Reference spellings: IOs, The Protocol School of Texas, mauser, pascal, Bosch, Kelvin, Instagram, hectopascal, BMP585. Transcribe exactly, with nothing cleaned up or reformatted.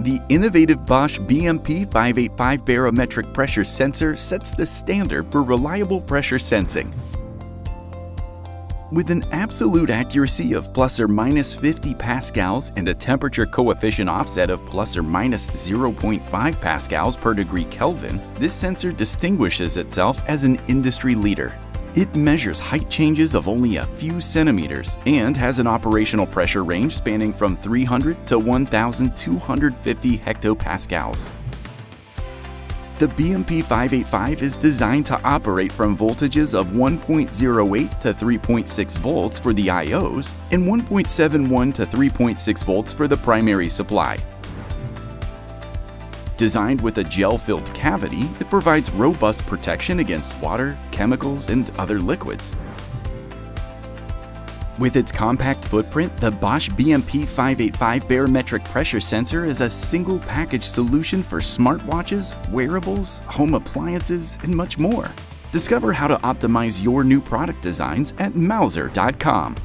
The innovative Bosch B M P five eight five barometric pressure sensor sets the standard for reliable pressure sensing. With an absolute accuracy of plus or minus fifty pascals and a temperature coefficient offset of plus or minus zero point five pascals per degree Kelvin, this sensor distinguishes itself as an industry leader. It measures height changes of only a few centimeters and has an operational pressure range spanning from three hundred to one thousand two hundred fifty hectopascals. The B M P five eight five is designed to operate from voltages of one point zero eight to three point six volts for the I Os and one point seven one to three point six volts for the primary supply. Designed with a gel-filled cavity, it provides robust protection against water, chemicals, and other liquids. With its compact footprint, the Bosch B M P five eight five barometric pressure sensor is a single package solution for smartwatches, wearables, home appliances, and much more. Discover how to optimize your new product designs at mauser dot com.